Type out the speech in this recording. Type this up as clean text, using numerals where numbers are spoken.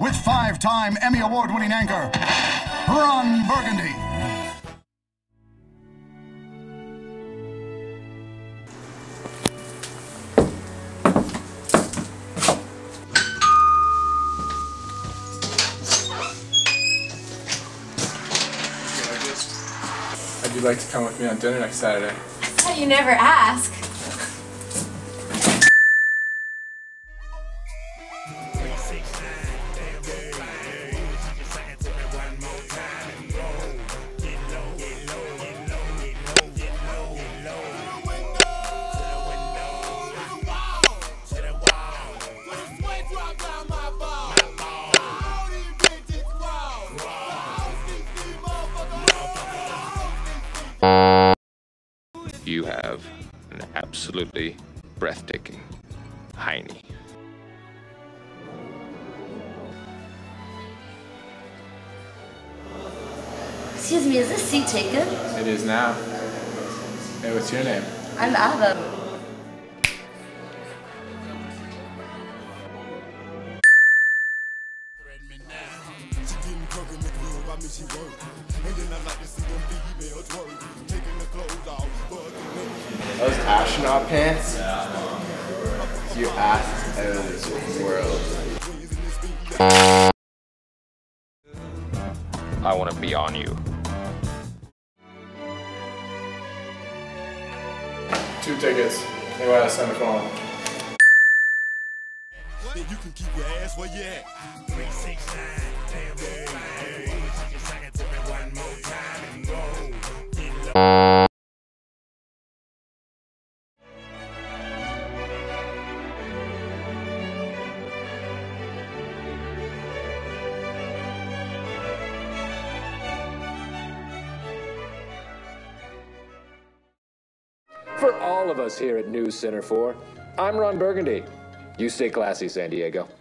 with five-time Emmy Award-winning anchor, Ron Burgundy. Would you like to come with me on dinner next Saturday? I thought you never asked. You have an absolutely breathtaking hiney. Excuse me, is this seat taken? It is now. Hey, what's your name? I'm Ava. She work, and then I like to see them females work, taking the clothes off. Those astronaut pants? Yeah. You asked out of this world. I want to be on you. 2 tickets. Anyway, I send a call. You can keep your ass where you at. 3, 6, 9, 10, 10. For all of us here at NewsCenter 4, I'm Ron Burgundy. You stay classy, San Diego.